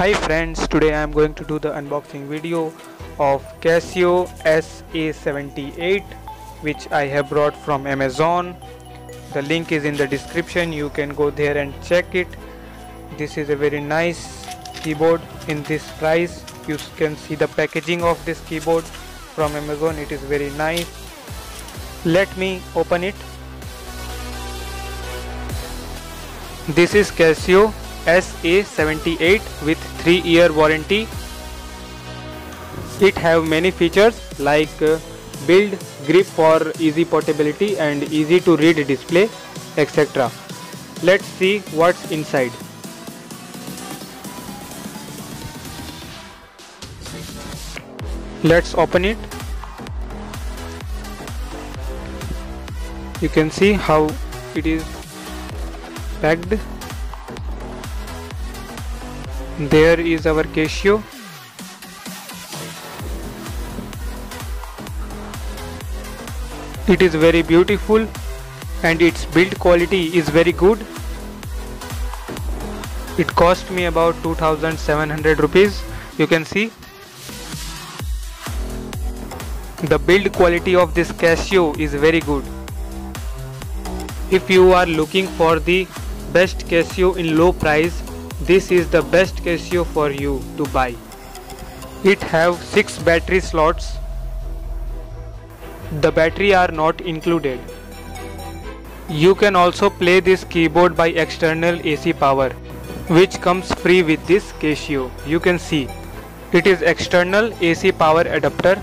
Hi friends, today I am going to do the unboxing video of Casio SA-78 which I have brought from Amazon. The link is in the description, you can go there and check it. This is a very nice keyboard in this price. You can see the packaging of this keyboard from Amazon, it is very nice. Let me open it. This is Casio SA-78 with 3-year warranty. It have many features like build, grip for easy portability and easy to read display, etc. Let's see what's inside. Let's open it. You can see how it is packed. There is our Casio. It is very beautiful and its build quality is very good. It cost me about 2700 rupees. You can see the build quality of this Casio is very good. If you are looking for the best Casio in low price, this is the best Casio for you to buy. It have 6 battery slots. The battery are not included. You can also play this keyboard by external AC power, which comes free with this Casio. You can see it is external AC power adapter,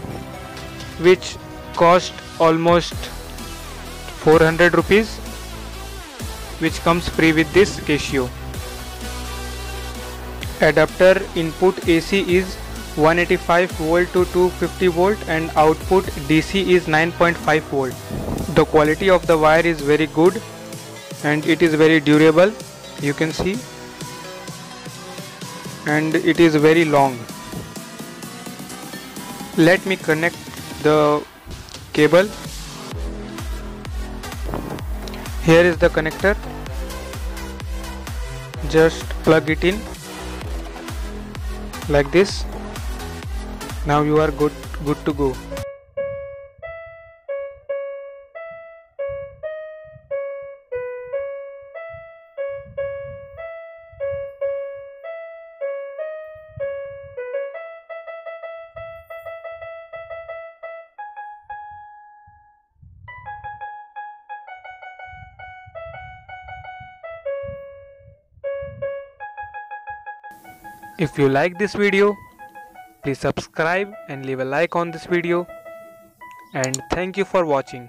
which cost almost 400 rupees, which comes free with this Casio. Adapter input AC is 185 volt to 250 volt and output DC is 9.5 volt. The quality of the wire is very good and it is very durable, you can see, and it is very long. Let me connect the cable. Here is the connector. Just plug it in. Like this. Now you are good to go. If you like this video, please subscribe and leave a like on this video, and thank you for watching.